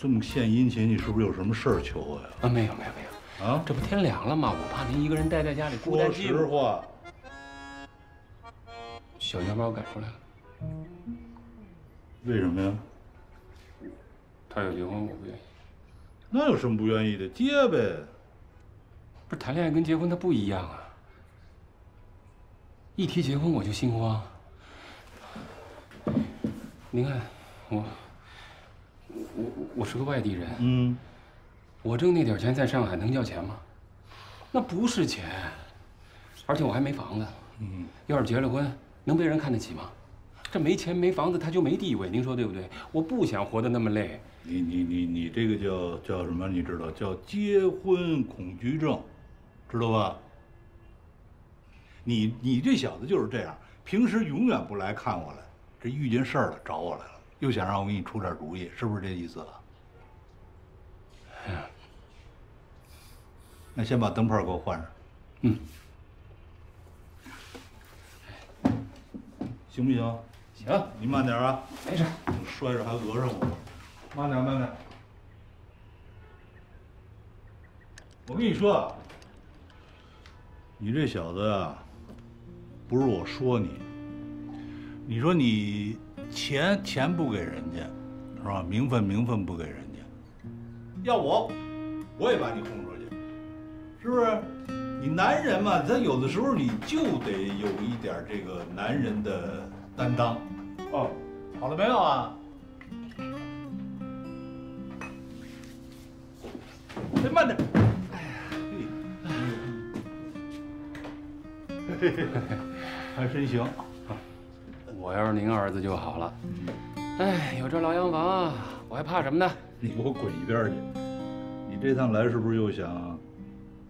这么献殷勤，你是不是有什么事儿求我呀？啊，没有啊，这不天凉了吗？我怕您一个人待在家里孤单寂寞。说实话，小杨把我赶出来了。为什么呀？他要离婚，我不愿意。那有什么不愿意的？结呗。不是谈恋爱跟结婚它不一样啊。一提结婚我就心慌。您看我。 我是个外地人，我挣那点钱在上海能叫钱吗？那不是钱，而且我还没房子，要是结了婚，能被人看得起吗？这没钱没房子，他就没地位，您说对不对？我不想活得那么累。你这个叫什么？你知道叫结婚恐惧症，知道吧？你这小子就是这样，平时永远不来看我了，这遇见事儿了找我来了。 又想让我给你出点主意，是不是这意思了？那先把灯泡给我换上，行不行？行，你慢点啊，没事，摔着还讹上我，慢点慢点。我跟你说，你这小子啊，不是我说你，你说你。 钱不给人家，是吧？名分不给人家，要我也把你轰出去，是不是？你男人嘛，他有的时候你就得有一点这个男人的担当。哦，好了没有啊？哎，慢点。哎呀，嘿嘿，还真行。 我要是您儿子就好了，哎，有这老洋房，我还怕什么呢？你给我滚一边去！你这趟来是不是又想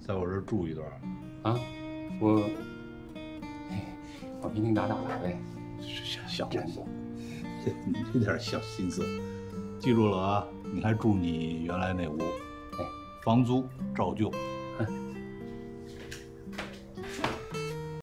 在我这儿住一段？啊，我平平打打呗。小，你这点小心思，记住了啊！你还住你原来那屋，哎，房租照旧。